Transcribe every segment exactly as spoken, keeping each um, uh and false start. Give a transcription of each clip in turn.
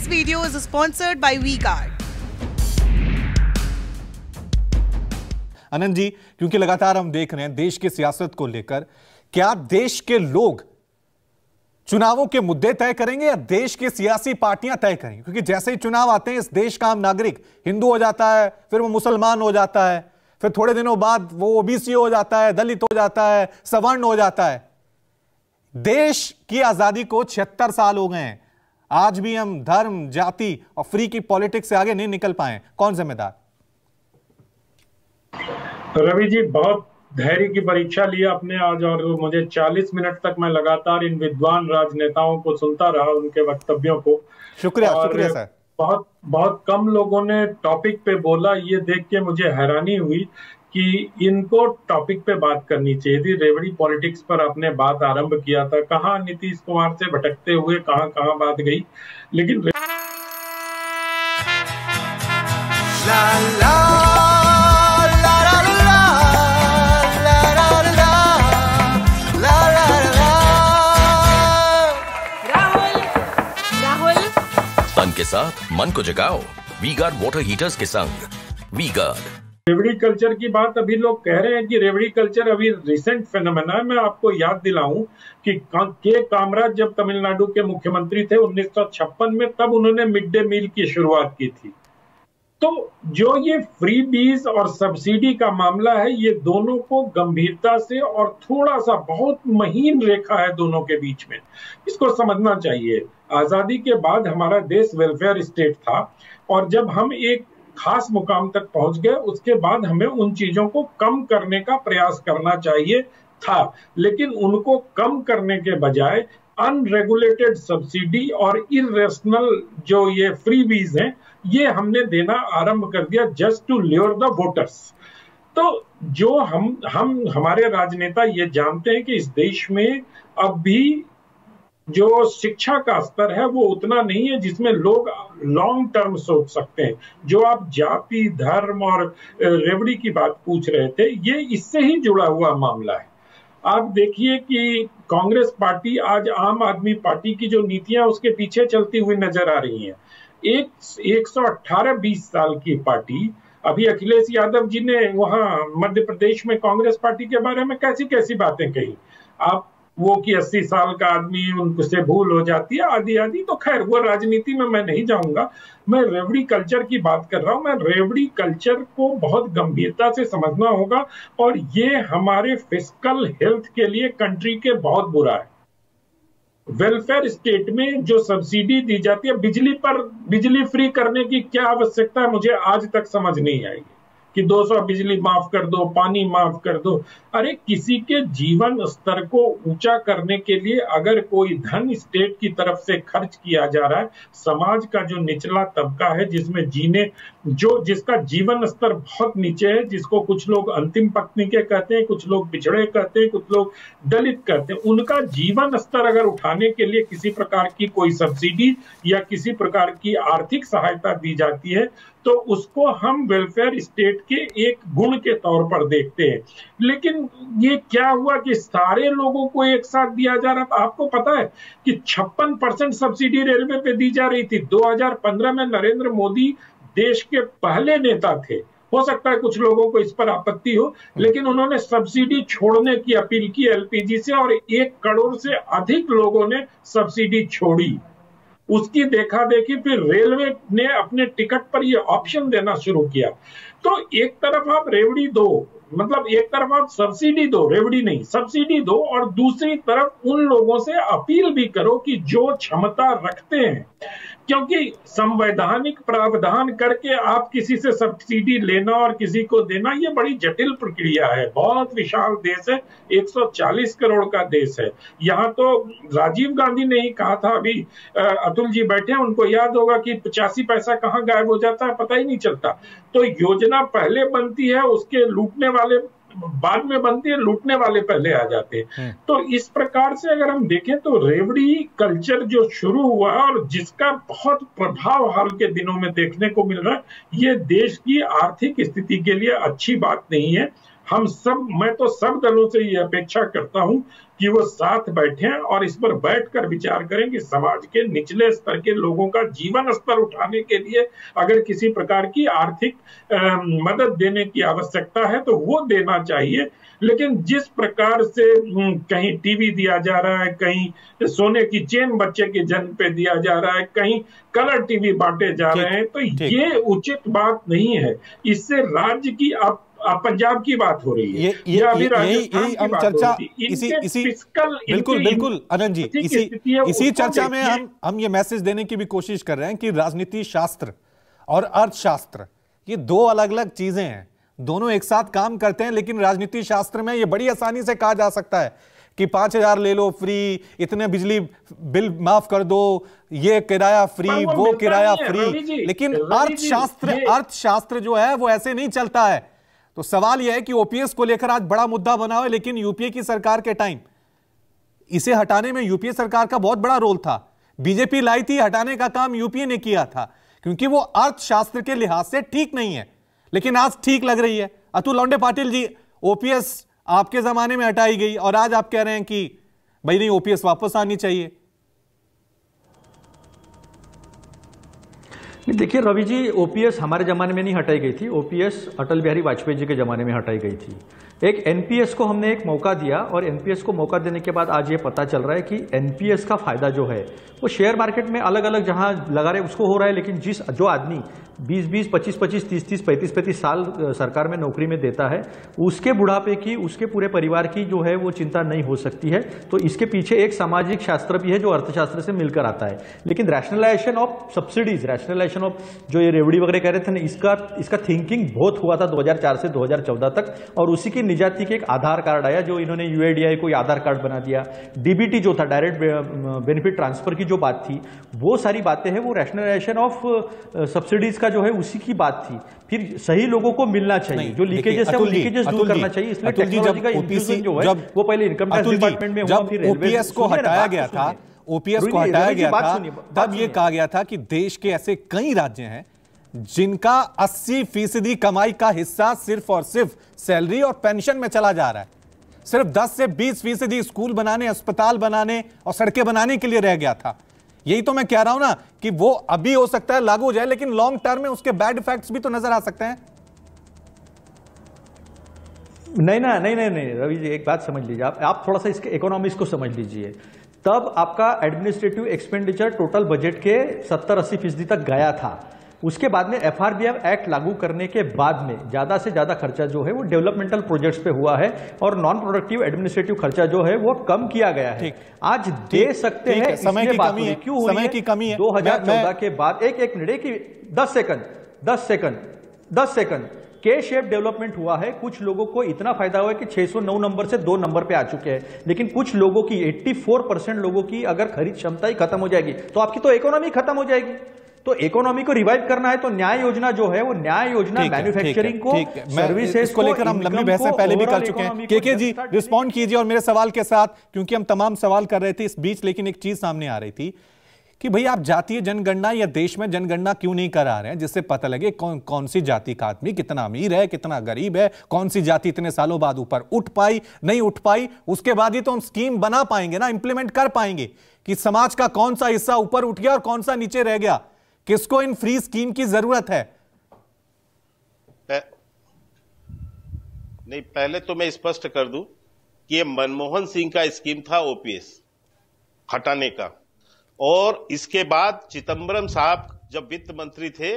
This video is sponsored by WeGuard. अनंत जी, क्योंकि लगातार हम देख रहे हैं देश की सियासत को लेकर, क्या देश के लोग चुनावों के मुद्दे तय करेंगे या देश की सियासी पार्टियां तय करेंगी? क्योंकि जैसे ही चुनाव आते हैं इस देश का आम नागरिक हिंदू हो जाता है, फिर वो मुसलमान हो जाता है, फिर थोड़े दिनों बाद वो ओबीसी हो जाता है, दलित हो जाता है, सवर्ण हो जाता है। देश की आजादी को छिहत्तर साल हो गए हैं, आज भी हम धर्म, जाति और फ्री की पॉलिटिक्स से आगे नहीं निकल पाए। कौन जिम्मेदार? रवि जी, बहुत धैर्य की परीक्षा लिए आपने आज, और मुझे चालीस मिनट तक मैं लगातार इन विद्वान राजनेताओं को सुनता रहा, उनके वक्तव्यों को। शुक्रिया, शुक्रिया सर। बहुत बहुत कम लोगों ने टॉपिक पे बोला, ये देख के मुझे हैरानी हुई कि इनको टॉपिक पे बात करनी चाहिए थी। रेवड़ी पॉलिटिक्स पर आपने बात आरंभ किया था, कहाँ नीतीश कुमार से भटकते हुए कहाँ कहाँ बात गई, लेकिन ला, ला। के साथ मन को जगाओ, वीगार्ड वाटर हीटर्स के संग। वीगार्ड रेवड़ी कल्चर की बात अभी लोग कह रहे हैं कि रेवड़ी कल्चर अभी रिसेंट फेनोमेना है। मैं आपको याद दिलाऊं कि के कामराज जब तमिलनाडु के मुख्यमंत्री थे उन्नीस सौ छप्पन में, तब उन्होंने मिड डे मील की शुरुआत की थी। तो जो ये फ्री बीज और सब्सिडी का मामला है, ये दोनों को गंभीरता से और थोड़ा सा बहुत महीन रेखा है दोनों के बीच में, इसको समझना चाहिए। आजादी के बाद हमारा देश वेलफेयर स्टेट था, और जब हम एक खास मुकाम तक पहुंच गए उसके बाद हमें उन चीजों को कम करने का प्रयास करना चाहिए था, लेकिन उनको कम करने के बजाय अनरेगुलेटेड सब्सिडी और इरेशनल जो ये फ्री बीज हैं, ये हमने देना आरंभ कर दिया, just to lure the voters. तो जो हम हम हमारे राजनेता ये जानते हैं कि इस देश में अब भी जो शिक्षा का स्तर है वो उतना नहीं है जिसमें लोग लॉन्ग टर्म सोच सकते हैं। जो आप जाति, धर्म और रेवड़ी की बात पूछ रहे थे, ये इससे ही जुड़ा हुआ मामला है। आप देखिए कि कांग्रेस पार्टी आज आम आदमी पार्टी की जो नीतियां उसके पीछे चलती हुई नजर आ रही हैं। एक एक सौ अट्ठारह बीस साल की पार्टी, अभी अखिलेश यादव जी ने वहां मध्य प्रदेश में कांग्रेस पार्टी के बारे में कैसी कैसी बातें कही, आप वो कि अस्सी साल का आदमी उनसे भूल हो जाती है आदि आदि। तो खैर वो राजनीति में मैं नहीं जाऊंगा, मैं रेवड़ी कल्चर की बात कर रहा हूं। मैं रेवड़ी कल्चर को बहुत गंभीरता से समझना होगा, और ये हमारे फिस्कल हेल्थ के लिए कंट्री के बहुत बुरा है। वेलफेयर स्टेट में जो सब्सिडी दी जाती है, बिजली पर बिजली फ्री करने की क्या आवश्यकता है, मुझे आज तक समझ नहीं आएगी कि दो सौ बिजली माफ कर दो, पानी माफ कर दो। अरे किसी के जीवन स्तर को ऊंचा करने के लिए अगर कोई धन स्टेट की तरफ से खर्च किया जा रहा है, समाज का जो निचला तबका है, जिसमें जीने जो जिसका जीवन स्तर बहुत नीचे है, जिसको कुछ लोग अंतिम पत्नी के कहते हैं, कुछ लोग पिछड़े कहते हैं, कुछ लोग दलित कहते हैं, उनका जीवन स्तर अगर उठाने के लिए किसी प्रकार की कोई सब्सिडी या किसी प्रकार की आर्थिक सहायता दी जाती है, तो उसको हम वेलफेयर स्टेट के एक गुण के तौर पर देखते हैं। लेकिन ये क्या हुआ कि सारे लोगों को एक साथ दिया जा रहा था। आपको पता है कि छप्पन परसेंट सब्सिडी रेलवे पे दी जा रही थी। दो हज़ार पंद्रह में नरेंद्र मोदी देश के पहले नेता थे, हो सकता है कुछ लोगों को इस पर आपत्ति हो, लेकिन उन्होंने सब्सिडी छोड़ने की अपील की एलपीजी से, और एक करोड़ से अधिक लोगों ने सब्सिडी छोड़ी। उसकी देखा देखी फिर रेलवे ने अपने टिकट पर ये ऑप्शन देना शुरू किया। तो एक तरफ आप रेवड़ी दो, मतलब एक तरफ आप सब्सिडी दो, रेवड़ी नहीं सब्सिडी दो, और दूसरी तरफ उन लोगों से अपील भी करो कि जो क्षमता रखते हैं, क्योंकि संवैधानिक प्रावधान करके आप किसी से सब्सिडी लेना और किसी को देना ये बड़ी जटिल प्रक्रिया है। बहुत विशाल देश है, एक सौ चालीस करोड़ का देश है। यहाँ तो राजीव गांधी ने ही कहा था, अभी अतुल जी बैठे हैं उनको याद होगा, कि पचासी पैसा कहाँ गायब हो जाता है पता ही नहीं चलता। तो योजना पहले बनती है, उसके लूटने वाले बाद में बनती है, लूटने वाले पहले आ जाते हैं। तो इस प्रकार से अगर हम देखें तो रेवड़ी कल्चर जो शुरू हुआ और जिसका बहुत प्रभाव हाल के दिनों में देखने को मिल रहा है, ये देश की आर्थिक स्थिति के लिए अच्छी बात नहीं है। हम सब, मैं तो सब दलों से ये अपेक्षा करता हूं कि वो साथ बैठें और इस पर बैठकर विचार करें कि समाज के निचले स्तर के लोगों का जीवन स्तर उठाने के लिए अगर किसी प्रकार की आर्थिक आ, मदद देने की आवश्यकता है तो वो देना चाहिए। लेकिन जिस प्रकार से कहीं टीवी दिया जा रहा है, कहीं सोने की चेन बच्चे के जन्म पे दिया जा रहा है, कहीं कलर टीवी बांटे जा रहे हैं, तो ये उचित बात नहीं है। इससे राज्य की आप पंजाब की बात हो रही है, ये, ये, या यही हम चर्चा इसी इसी बिल्कुल बिल्कुल अनंत जी इसी इसी चर्चा में हम हम ये मैसेज देने की भी कोशिश कर रहे हैं कि राजनीति शास्त्र और अर्थशास्त्र ये दो अलग अलग चीजें हैं, दोनों एक साथ काम करते हैं। लेकिन राजनीति शास्त्र में ये बड़ी आसानी से कहा जा सकता है कि पांच हजार ले लो फ्री, इतने बिजली बिल माफ कर दो, ये किराया फ्री, वो किराया फ्री। लेकिन अर्थशास्त्र अर्थशास्त्र जो है वो ऐसे नहीं चलता है। तो सवाल यह है कि ओपीएस को लेकर आज बड़ा मुद्दा बना है, लेकिन यूपीए की सरकार के टाइम इसे हटाने में यूपीए सरकार का बहुत बड़ा रोल था। बीजेपी लाई थी, हटाने का काम यूपीए ने किया था क्योंकि वो अर्थशास्त्र के लिहाज से ठीक नहीं है, लेकिन आज ठीक लग रही है। अतुल लौंडे पाटिल जी, ओपीएस आपके जमाने में हटाई गई और आज आप कह रहे हैं कि भाई नहीं, ओपीएस वापस आनी चाहिए। देखिए रवि जी, ओपीएस हमारे ज़माने में नहीं हटाई गई थी, ओपीएस अटल बिहारी वाजपेयी जी के ज़माने में हटाई गई थी। एक एनपीएस को हमने एक मौका दिया और एनपीएस को मौका देने के बाद आज ये पता चल रहा है कि एनपीएस का फायदा जो है वो शेयर मार्केट में अलग अलग जहाँ लगा रहे उसको हो रहा है, लेकिन जिस जो आदमी बीस बीस, पच्चीस पच्चीस, तीस तीस, पैंतीस पैंतीस साल सरकार में नौकरी में देता है, उसके बुढ़ापे की, उसके पूरे परिवार की जो है वो चिंता नहीं हो सकती है। तो इसके पीछे एक सामाजिक शास्त्र भी है जो अर्थशास्त्र से मिलकर आता है। लेकिन rationalisation of subsidies, rationalisation of जो ये रेवड़ी वगैरह कह रहे थे ना, इसका इसका थिंकिंग बहुत हुआ था दो हज़ार चार से दो हज़ार चौदह तक, और उसी की निजाती के एक आधार कार्ड आया जो इन्होंने यूआईडीआई को आधार कार्ड बना दिया। डीबीटी जो था, डायरेक्ट बेनिफिट ट्रांसफर की जो बात थी, वो सारी बातें हैं, वो रैशनलाइजेशन ऑफ सब्सिडीज का जो है उसी की बात थी। फिर सही लोगों को मिलना चाहिए, जो लीकेजेस है वो लीकेजेस दूर करना चाहिए। इसलिए टेक्नोलॉजी का इंफ्यूजन जो है वो पहले इनकम टैक्स डिपार्टमेंट में हुआ, फिर ओपीएस को हटाया गया था, ओपीएस को हटाया गया था तब ये कहा गया था कि देश के ऐसे कई राज्य हैं जिनका अस्सी फीसदी कमाई का हिस्सा सिर्फ और सिर्फ सैलरी और पेंशन में चला जा रहा है। सिर्फ दस से बीस फीसदी स्कूल बनाने, अस्पताल बनाने और सड़कें बनाने के लिए रह गया था। यही तो मैं कह रहा हूं ना कि वो अभी हो सकता है लागू हो जाए, लेकिन लॉन्ग टर्म में उसके बैड इफेक्ट्स भी तो नजर आ सकते हैं। नहीं ना, नहीं नहीं नहीं रवि जी, एक बात समझ लीजिए आप आप थोड़ा सा इसके इकोनॉमिक्स को समझ लीजिए। तब आपका एडमिनिस्ट्रेटिव एक्सपेंडिचर टोटल बजट के सत्तर अस्सी फीसदी तक गया था। उसके बाद में एफआरबीएम एक्ट लागू करने के बाद में ज़्यादा से ज़्यादा खर्चा जो है वो डेवलपमेंटल प्रोजेक्ट्स पे हुआ है और नॉन प्रोडक्टिव एडमिनिस्ट्रेटिव खर्चा जो है वो कम किया गया है। आज दे सकते हैं, समय की कमी है, क्यों समय की कमी है। दो हजार चौदह के बाद एक एक मिनट की दस सेकंड दस सेकंड दस सेकंड के शेप डेवलपमेंट हुआ है। कुछ लोगों को इतना फायदा हुआ है कि छह सौ नौ नंबर से दो नंबर पे आ चुके हैं, लेकिन कुछ लोगों की चौरासी परसेंट लोगों की अगर खरीद क्षमता ही खत्म हो जाएगी तो आपकी तो इकोनॉमी खत्म हो जाएगी। तो इकोनॉमी को रिवाइव करना है तो न्याय योजना जो है वो न्याय योजना मैन्युफैक्चरिंग को, सर्विसेज को लेकर हम लंबी बहसें पहले भी कर चुके हैं। केके जी, रिस्पॉन्ड कीजिए और मेरे सवाल के साथ, क्योंकि हम तमाम सवाल कर रहे थे इस बीच, लेकिन एक चीज सामने आ रही थी कि भाई आप जातीय जनगणना या देश में जनगणना क्यों नहीं करा रहे हैं जिससे पता लगे कौन कौन सी जाति का आदमी कितना अमीर है, कितना गरीब है, कौन सी जाति इतने सालों बाद ऊपर उठ पाई, नहीं उठ पाई। उसके बाद ही तो हम स्कीम बना पाएंगे ना, इंप्लीमेंट कर पाएंगे कि समाज का कौन सा हिस्सा ऊपर उठ गया और कौन सा नीचे रह गया, किसको इन फ्री स्कीम की जरूरत है। नहीं, पहले तो मैं स्पष्ट कर दूं कि ये मनमोहन सिंह का स्कीम था ओपीएस हटाने का, और इसके बाद चिदम्बरम साहब जब वित्त मंत्री थे,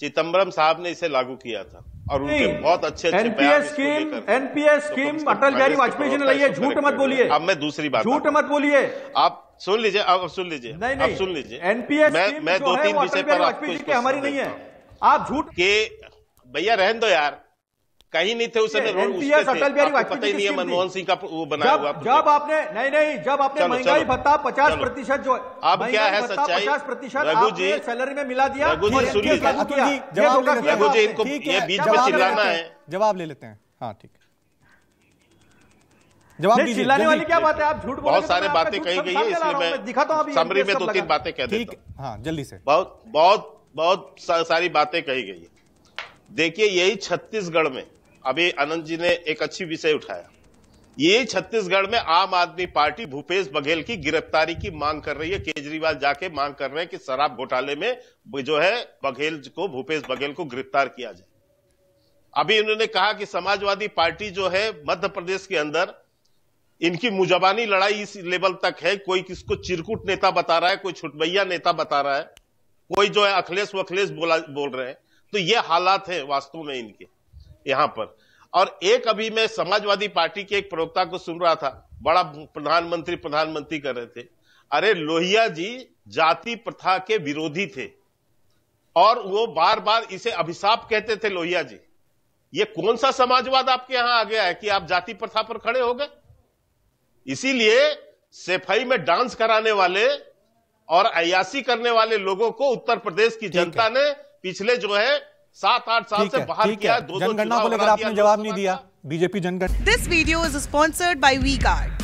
चिदम्बरम साहब ने इसे लागू किया था और उनके बहुत अच्छे अच्छे NPS scheme NPS scheme Atal Bihari Vajpayee ji ने लाई है। झूठ मत बोलिए। अब मैं दूसरी बात, झूठ मत बोलिए, आप सुन लीजिए, आप सुन लीजिए, नहीं नहीं सुन लीजिए। एनपीएस मैं दो तीन विषय पर वाजपेयी जी की हमारी नहीं है, आप झूठ के भैया रहने दो यार, कहीं नहीं थे उस समय। एनपीएस अटल बिहारी वाजपेयी नहीं है, मनमोहन सिंह का वो बना हुआ। जब आपने नहीं नहीं जब आपने महंगाई भत्ता पचास प्रतिशत जो अब क्या है सच्चाई, पचास प्रतिशत रघु जी सैलरी में मिला दिया। रघु जी सुन लीजिए, रघु जी इनको ये बीच में चिल्लाना है, जवाब ले लेते हैं। हाँ ठीक, जवाब चिल्लाने वाली क्या बात है, आप झूठ बोल रहे हैं। बहुत सारी बातें कही गई है, इसलिए मैं दिखाता हूँ समरी में दो तीन बातें कह देता हूँ। हाँ जल्दी से, बहुत बहुत बहुत सारी बातें कही गई है। देखिए यही छत्तीसगढ़ में अभी अनंत जी ने एक अच्छी विषय उठाया, ये छत्तीसगढ़ में आम आदमी पार्टी भूपेश बघेल की गिरफ्तारी की मांग कर रही है, केजरीवाल जाके मांग कर रहे हैं कि शराब घोटाले में जो है बघेल को, भूपेश बघेल को गिरफ्तार किया जाए। अभी इन्होंने कहा कि समाजवादी पार्टी जो है मध्य प्रदेश के अंदर इनकी मुजबानी लड़ाई इस लेवल तक है, कोई किसको चिरकुट नेता बता रहा है, कोई छुटबैया नेता बता रहा है, कोई जो है अखिलेश वखिलेश बोला बोल रहे हैं। तो ये हालात है वास्तव में इनके यहाँ पर। और एक अभी मैं समाजवादी पार्टी के एक प्रवक्ता को सुन रहा था, बड़ा प्रधानमंत्री प्रधानमंत्री कर रहे थे। अरे लोहिया जी जाति प्रथा के विरोधी थे और वो बार बार इसे अभिशाप कहते थे। लोहिया जी, ये कौन सा समाजवाद आपके यहां आ गया है कि आप जाति प्रथा पर खड़े हो गए? इसीलिए सेफाई में डांस कराने वाले और अयासी करने वाले लोगों को उत्तर प्रदेश की जनता ने पिछले जो है सात आठ साल से बाहर किया। जनगणना को लेकर आपने जवाब नहीं दिया बीजेपी जनगणना। This video is sponsored by V card.